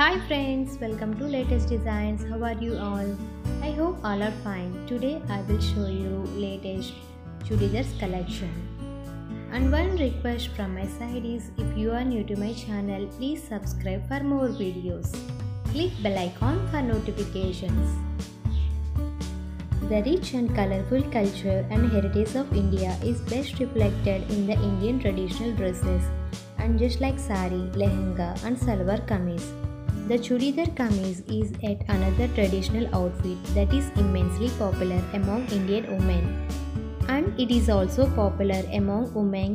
Hi friends, welcome to Latest Designs. How are you all? I hope all are fine. Today I will show you latest chudidars collection. And one request from my side is, if you are new to my channel, please subscribe for more videos. Click bell icon for notifications. The rich and colorful culture and heritage of India is best reflected in the Indian traditional dresses, and just like sari, lehenga, and salwar kameez. The chudidar kameez is yet another traditional outfit that is immensely popular among Indian women, and it is also popular among women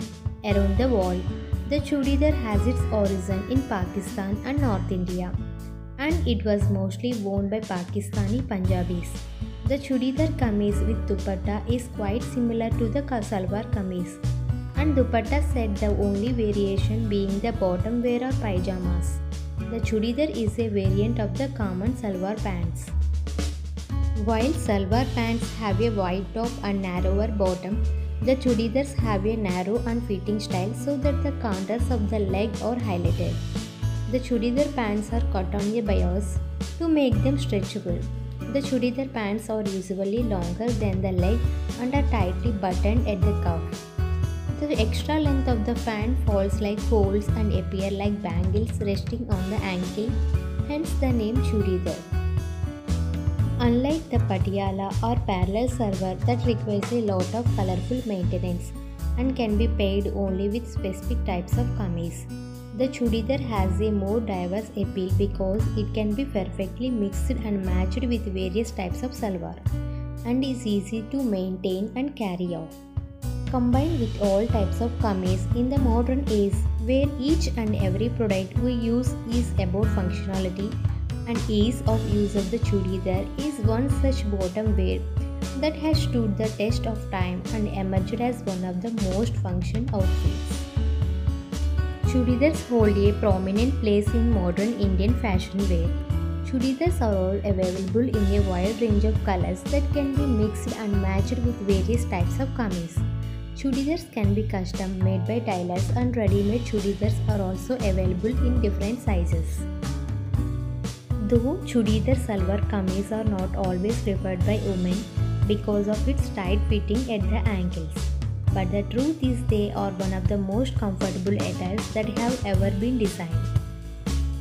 around the world. The chudidar has its origin in Pakistan and North India, and it was mostly worn by Pakistani Punjabis. The chudidar kameez with dupatta is quite similar to the salwar kameez, and dupatta set the only variation being the bottom wear or pyjamas. The chudidar is a variant of the common salwar pants. While salwar pants have a wide top and narrower bottom, the chudidars have a narrow and fitting style so that the contours of the leg are highlighted. The chudidar pants are cut on a bias to make them stretchable. The chudidar pants are usually longer than the leg and are tightly buttoned at the cuff. The extra length of the pant falls like folds and appear like bangles resting on the ankle, hence the name chudidar. Unlike the patiala or parallel salwar that requires a lot of colorful maintenance and can be paired only with specific types of kameez, the chudidar has a more diverse appeal because it can be perfectly mixed and matched with various types of salwar and is easy to maintain and carry off. Combined with all types of kameez in the modern age, where each and every product we use is about functionality, and ease of use of the chudidar is one such bottom wear that has stood the test of time and emerged as one of the most functional outfits. Chudidars hold a prominent place in modern Indian fashion wear. Chudidars are all available in a wide range of colors that can be mixed and matched with various types of kameez. Chudidars can be custom made by tailors, and ready-made chudidars are also available in different sizes. Though chudidar salwar kameez are not always preferred by women because of its tight fitting at the ankles, but the truth is they are one of the most comfortable attires that have ever been designed.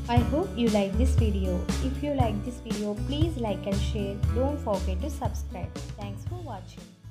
I hope you like this video. If you like this video, please like and share. Don't forget to subscribe. Thanks for watching.